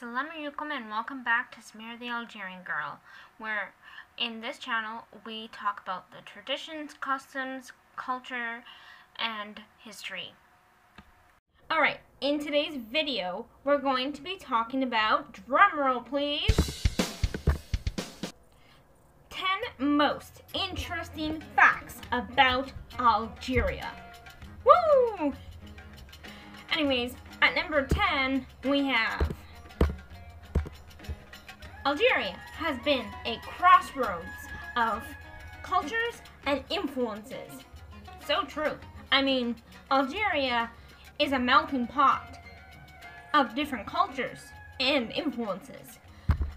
Assalamu alaikum and welcome back to Samira the Algerian Girl, where in this channel we talk about the traditions, customs, culture, and history. Alright, in today's video we're going to be talking about, drumroll please, 10 most interesting facts about Algeria. Woo! Anyways, at number 10 we have Algeria has been a crossroads of cultures and influences. So true. I mean, Algeria is a melting pot of different cultures and influences.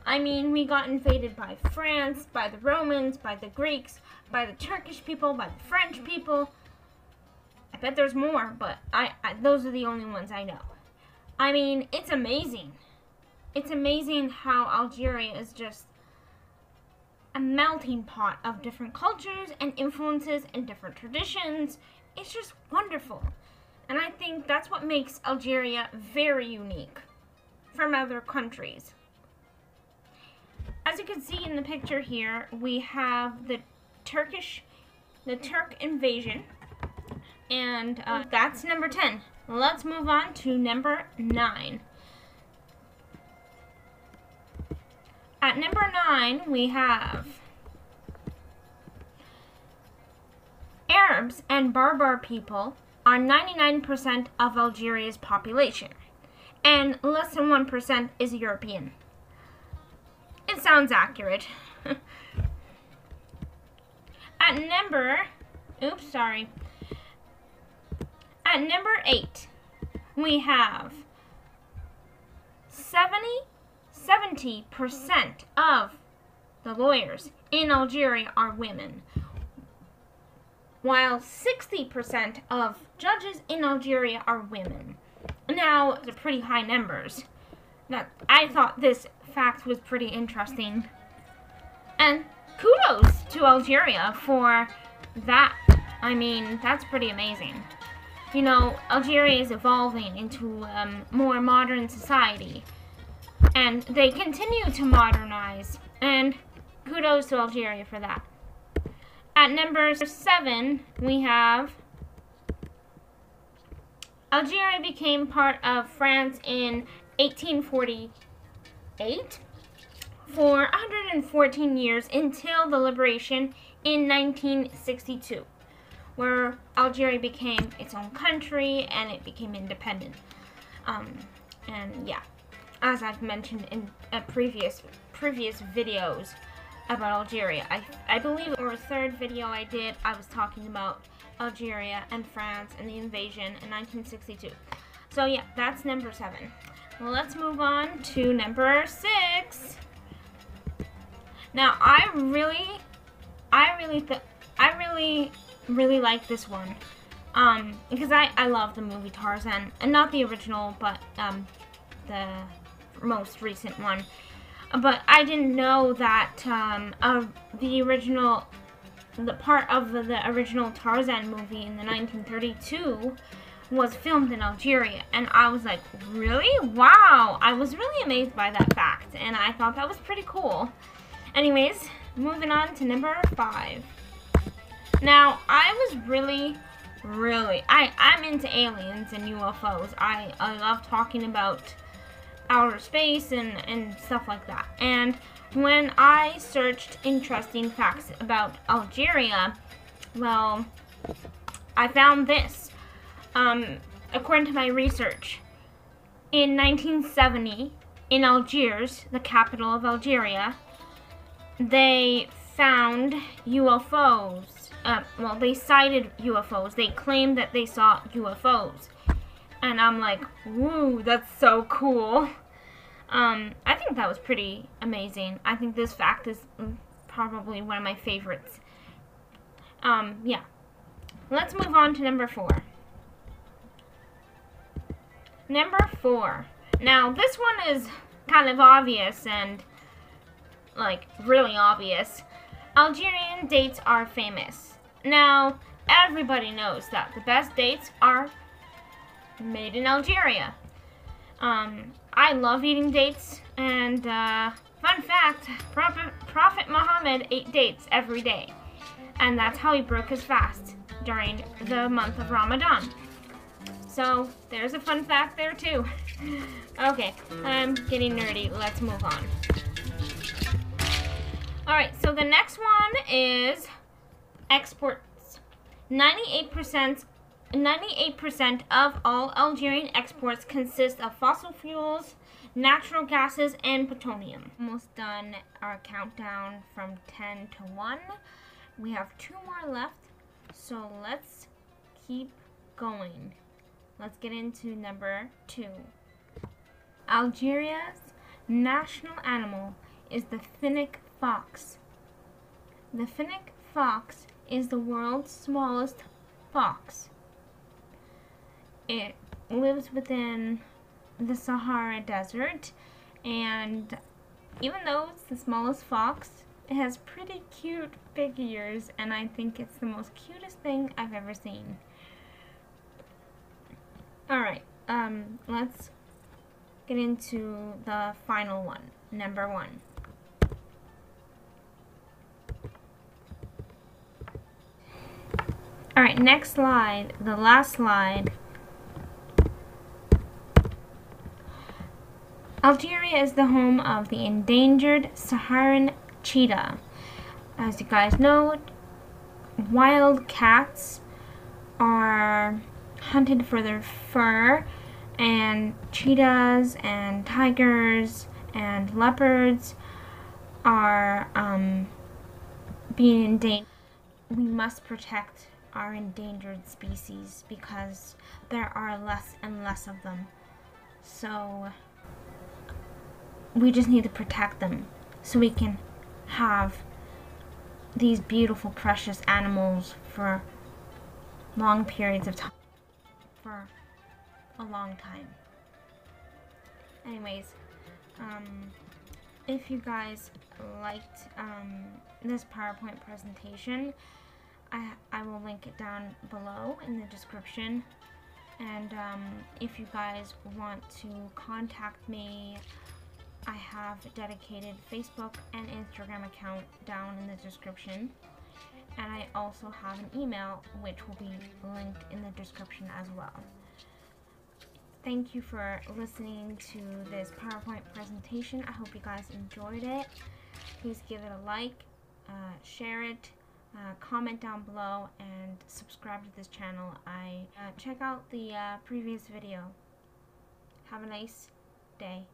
I mean, we got invaded by France, by the Romans, by the Greeks, by the Turkish people, by the French people. I bet there's more, but those are the only ones I know. I mean, it's amazing. It's amazing how Algeria is just a melting pot of different cultures and influences and different traditions. It's just wonderful. And I think that's what makes Algeria very unique from other countries. As you can see in the picture here, we have the Turk invasion. And that's number 10. Let's move on to number 9. At number 9, we have Arabs and Berber people are 99% of Algeria's population, and less than 1% is European. It sounds accurate. At number 8, we have 70% of the lawyers in Algeria are women, while 60% of judges in Algeria are women. Now, they're pretty high numbers. Now, I thought this fact was pretty interesting. And kudos to Algeria for that. I mean, that's pretty amazing. You know, Algeria is evolving into a more modern society, and they continue to modernize, and kudos to Algeria for that. At number 7, we have Algeria became part of France in 1848 for 114 years until the liberation in 1962. Where Algeria became its own country and it became independent. And yeah, as I've mentioned in previous videos about Algeria, I believe or third video I did, I was talking about Algeria and France and the invasion in 1962. So yeah, that's number 7. Let's move on to number 6. Now I really like this one because I love the movie Tarzan, and not the original but the most recent one, but I didn't know that the original Tarzan movie in the 1932 was filmed in Algeria, and I was like, really? Wow, I was really amazed by that fact, and I thought that was pretty cool. Anyways, moving on to number 5. Now, I was I'm into aliens and UFOs. I love talking about outer space and stuff like that. And when I searched interesting facts about Algeria, well, I found this. According to my research, in 1970, in Algiers, the capital of Algeria, they found UFOs. Well, they cited UFOs. They claimed that they saw UFOs. And I'm like, woo, that's so cool. I think that was pretty amazing. I think this fact is probably one of my favorites. Yeah. Let's move on to number 4. Number 4. Now, this one is kind of obvious and, like, really obvious. Algerian dates are famous. Now, everybody knows that the best dates are made in Algeria. I love eating dates, and fun fact, Prophet Muhammad ate dates every day, and that's how he broke his fast during the month of Ramadan. So there's a fun fact there too. Okay, I'm getting nerdy, let's move on. Alright, so the next one is exports. 98% of all Algerian exports consist of fossil fuels, natural gases, and plutonium. Almost done our countdown from 10 to 1. We have 2 more left, so let's keep going. Let's get into number 2. Algeria's national animal is the Fennec fox. The Fennec fox is the world's smallest fox. It lives within the Sahara desert, and even though it's the smallest fox, it has pretty cute big ears, and I think it's the most cutest thing I've ever seen. Alright, let's get into the final one, number 1. Alright, next slide, the last slide. Algeria is the home of the endangered Saharan cheetah. As you guys know, wild cats are hunted for their fur, and cheetahs and tigers and leopards are being endangered. We must protect our endangered species because there are less and less of them. So we just need to protect them so we can have these beautiful, precious animals for long periods of time, for a long time. Anyways, if you guys liked this PowerPoint presentation, I will link it down below in the description. And if you guys want to contact me, I have a dedicated Facebook and Instagram account down in the description, and I also have an email which will be linked in the description as well. Thank you for listening to this PowerPoint presentation. I hope you guys enjoyed it. Please give it a like, share it, comment down below, and subscribe to this channel. Check out the previous video. Have a nice day.